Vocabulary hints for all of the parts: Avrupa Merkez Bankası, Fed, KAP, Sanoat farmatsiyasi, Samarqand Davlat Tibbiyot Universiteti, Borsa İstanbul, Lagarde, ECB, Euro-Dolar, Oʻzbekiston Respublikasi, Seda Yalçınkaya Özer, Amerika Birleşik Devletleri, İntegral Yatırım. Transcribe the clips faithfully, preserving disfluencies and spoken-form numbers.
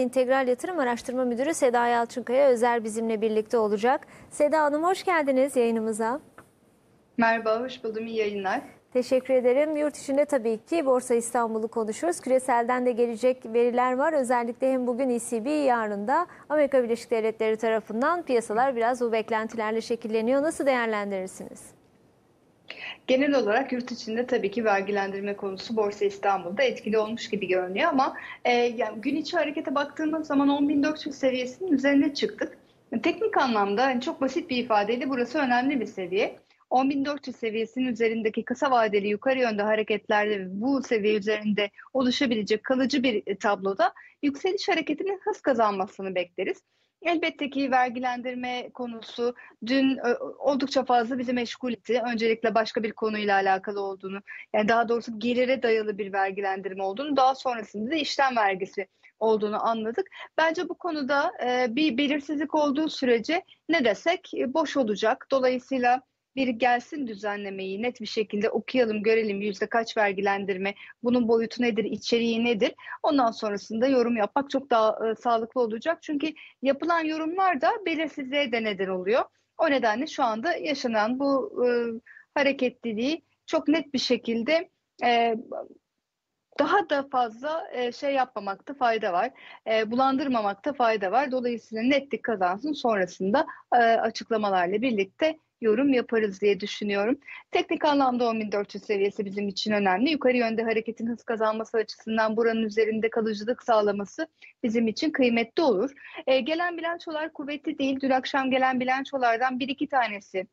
İntegral Yatırım Araştırma Müdürü Seda Yalçınkaya Özer bizimle birlikte olacak. Seda Hanım, hoş geldiniz yayınımıza. Merhaba, hoş buldum. İyi yayınlar. Teşekkür ederim. Yurt içinde tabii ki Borsa İstanbul'u konuşuruz. Küreselden de gelecek veriler var. Özellikle hem bugün E C B, yarın da Amerika Birleşik Devletleri tarafından piyasalar biraz bu beklentilerle şekilleniyor. Nasıl değerlendirirsiniz? Genel olarak yurt içinde tabii ki vergilendirme konusu Borsa İstanbul'da etkili olmuş gibi görünüyor ama e, yani gün içi harekete baktığımız zaman on bin dört yüz seviyesinin üzerine çıktık. Teknik anlamda yani çok basit bir ifadeyle burası önemli bir seviye. on bin dört yüz seviyesinin üzerindeki kısa vadeli yukarı yönde hareketlerde bu seviye üzerinde oluşabilecek kalıcı bir tabloda yükseliş hareketinin hız kazanmasını bekleriz. Elbette ki vergilendirme konusu dün oldukça fazla bizi meşgul etti. Öncelikle başka bir konuyla alakalı olduğunu, yani daha doğrusu gelire dayalı bir vergilendirme olduğunu, daha sonrasında da işlem vergisi olduğunu anladık. Bence bu konuda bir belirsizlik olduğu sürece ne desek boş olacak. Dolayısıyla bir gelsin düzenlemeyi net bir şekilde okuyalım, görelim yüzde kaç vergilendirme, bunun boyutu nedir, içeriği nedir? Ondan sonrasında yorum yapmak çok daha e, sağlıklı olacak. Çünkü yapılan yorumlar da belirsizliğe de neden oluyor. O nedenle şu anda yaşanan bu e, hareketliliği çok net bir şekilde e, daha da fazla e, şey yapmamakta fayda var, e, bulandırmamakta fayda var. Dolayısıyla netlik kazansın, sonrasında e, açıklamalarla birlikte yorum yaparız diye düşünüyorum. Teknik anlamda on bin dört yüz seviyesi bizim için önemli. Yukarı yönde hareketin hız kazanması açısından buranın üzerinde kalıcılık sağlaması bizim için kıymetli olur. Ee, gelen bilançolar kuvvetli değil. Dün akşam gelen bilançolardan bir iki tanesi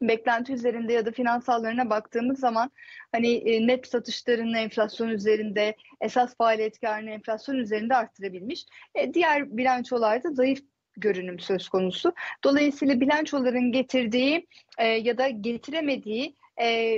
beklenti üzerinde ya da finansallarına baktığımız zaman hani net satışlarının enflasyon üzerinde, esas faaliyet karını enflasyon üzerinde arttırabilmiş. Ee, diğer bilançolarda zayıf görünüm söz konusu. Dolayısıyla bilançoların getirdiği e, ya da getiremediği e,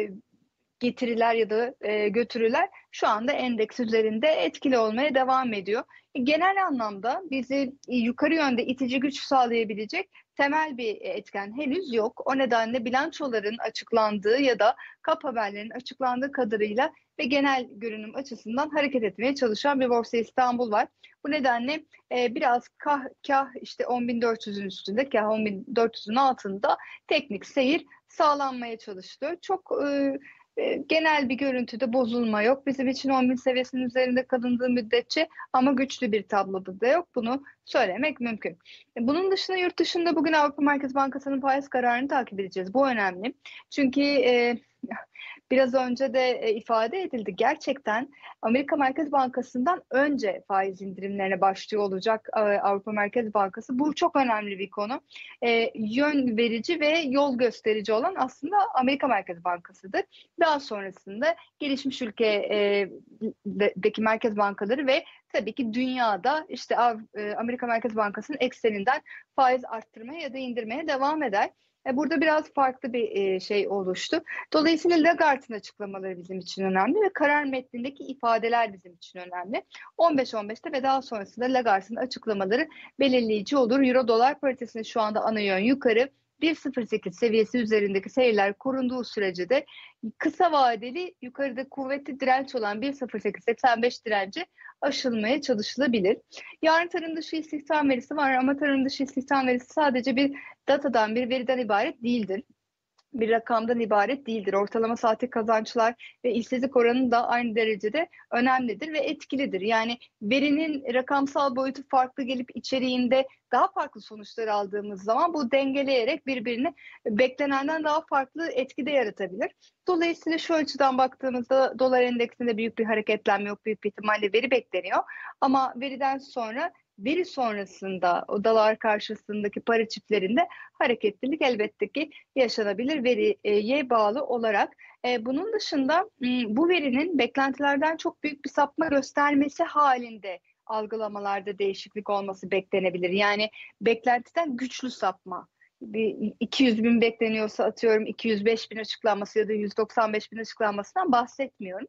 getiriler ya da e, götürüler şu anda endeks üzerinde etkili olmaya devam ediyor. Genel anlamda bizi yukarı yönde itici güç sağlayabilecek temel bir etken henüz yok. O nedenle bilançoların açıklandığı ya da KAP haberlerinin açıklandığı kadarıyla ve genel görünüm açısından hareket etmeye çalışan bir Borsa İstanbul var. Bu nedenle e, biraz kah, kah işte on bin dört yüzün üstünde, kah on bin dört yüzün altında teknik seyir sağlanmaya çalışılıyor. Çok e, e, genel bir görüntüde bozulma yok. Bizim için on bin seviyesinin üzerinde kalındığı müddetçe ama güçlü bir tabloda da yok. Bunu söylemek mümkün. Bunun dışında yurt dışında bugün Avrupa Merkez Bankası'nın faiz kararını takip edeceğiz. Bu önemli. Çünkü E, biraz önce de ifade edildi. Gerçekten Amerika Merkez Bankası'ndan önce faiz indirimlerine başlıyor olacak Avrupa Merkez Bankası. Bu çok önemli bir konu. E, yön verici ve yol gösterici olan aslında Amerika Merkez Bankası'dır. Daha sonrasında gelişmiş ülkedeki merkez bankaları ve tabii ki dünyada işte Amerika Merkez Bankası'nın ekseninden faiz arttırmaya ya da indirmeye devam eder. Burada biraz farklı bir şey oluştu. Dolayısıyla Lagarde'ın açıklamaları bizim için önemli ve karar metnindeki ifadeler bizim için önemli. on beş on beşte ve daha sonrasında Lagarde'ın açıklamaları belirleyici olur. Euro-Dolar paritesinin şu anda ana yön yukarı bir nokta sıfır sekiz seviyesi üzerindeki seyirler korunduğu sürece de kısa vadeli yukarıda kuvvetli direnç olan bir nokta sıfır sekiz seksen beş direnci aşılmaya çalışılabilir. Yarın tarım dışı istihdam verisi var ama tarım dışı istihdam verisi sadece bir datadan, bir veriden ibaret değildir. Bir rakamdan ibaret değildir. Ortalama saatlik kazançlar ve işsizlik oranı da aynı derecede önemlidir ve etkilidir. Yani verinin rakamsal boyutu farklı gelip içeriğinde daha farklı sonuçlar aldığımız zaman bu dengeleyerek birbirini beklenenden daha farklı etkide yaratabilir. Dolayısıyla şu açıdan baktığımızda dolar endeksinde büyük bir hareketlenme yok. Büyük bir ihtimalle veri bekleniyor. Ama veriden sonra veri sonrasında o dolar karşısındaki para çiftlerinde hareketlilik elbette ki yaşanabilir veriye bağlı olarak. Bunun dışında bu verinin beklentilerden çok büyük bir sapma göstermesi halinde algılamalarda değişiklik olması beklenebilir. Yani beklentiden güçlü sapma. Bir iki yüz bin bekleniyorsa atıyorum iki yüz beş bin açıklanması ya da yüz doksan beş bin açıklanmasından bahsetmiyorum.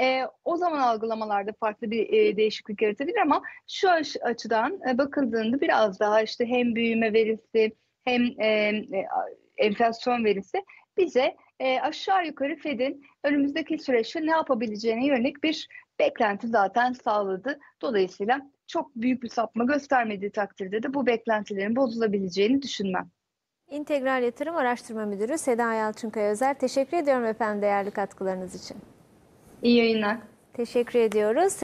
E, o zaman algılamalarda farklı bir e, değişiklik yaratabilir ama şu açıdan e, bakıldığında biraz daha işte hem büyüme verisi hem e, e, enflasyon verisi bize e, aşağı yukarı Fed'in önümüzdeki süreçte ne yapabileceğine yönelik bir beklenti zaten sağladı. Dolayısıyla çok büyük bir sapma göstermediği takdirde de bu beklentilerin bozulabileceğini düşünmem. İntegral Yatırım Araştırma Müdürü Seda Yalçınkaya Özer, teşekkür ediyorum efendim değerli katkılarınız için. İyi yayınlar. Teşekkür ediyoruz.